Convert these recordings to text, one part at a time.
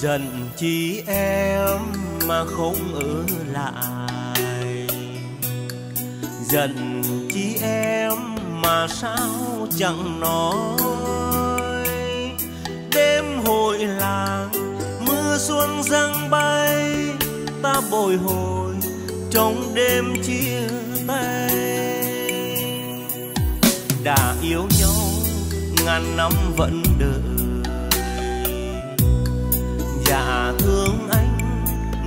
giận chi em mà không ở lại, giận chi em mà sao chẳng nói. Đêm hội làng mưa xuân giăng bay, ta bồi hồi trong đêm chia tay. Đã yêu nhau ngàn năm vẫn đợi, dạ thương anh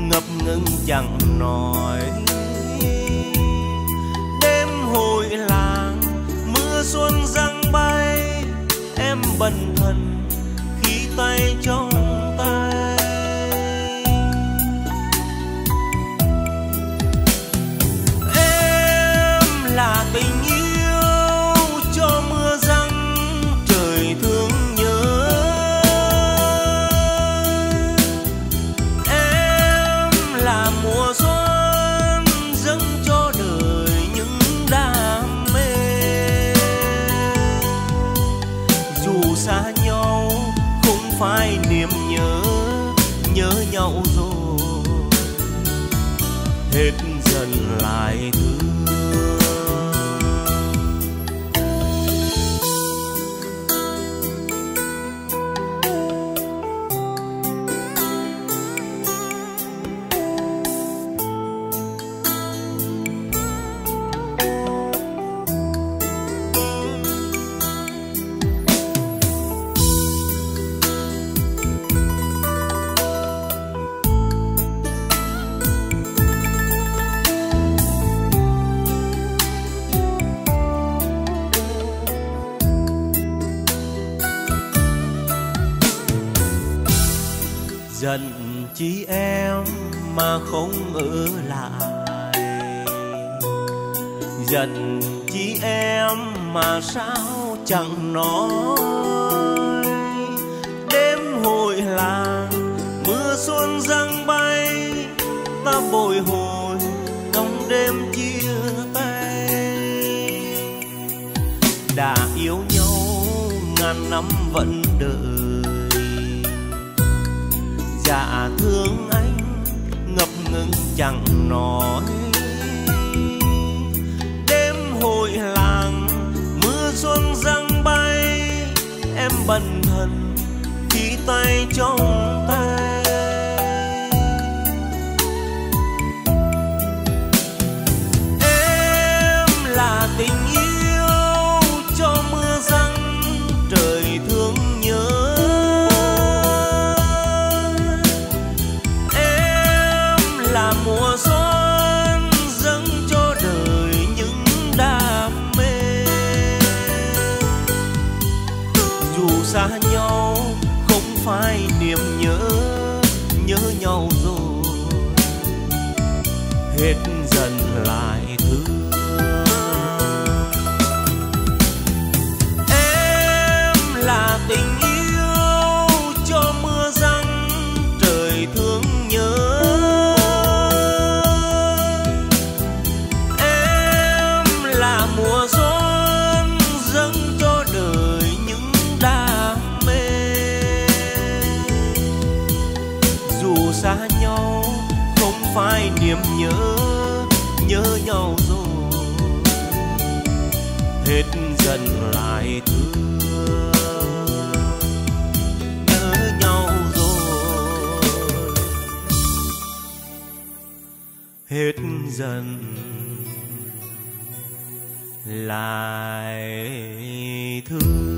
ngập ngừng chẳng nói. Đêm hội làng mưa xuân giăng bay, em bần thần khi tay trong tay. Em là tình yêu phải niềm nhớ, nhớ nhau rồi hết dần lại thương. Giận chi em mà không ở lại, giận chi em mà sao chẳng nói. Đêm hội làng mưa xuân giăng bay, ta bồi hồi trong đêm chia tay. Đã yêu nhau ngàn năm vẫn đợi, dạ thương anh ngập ngừng chẳng nói. Đêm hội làng mưa xuân giăng bay, em bần thần khi tay trong tay. Em là tình yêu mùa xuân dâng cho đời những đam mê, dù xa nhau không phải niềm nhớ, nhớ nhau rồi hết dần lại thương. Em là tình yêu cho mưa giăng trời thương nhớ, mùa xuân dâng cho đời những đam mê, dù xa nhau không phải niềm nhớ, nhớ nhau rồi hết dần lại thương. Nhớ nhau rồi hết dần lại thương.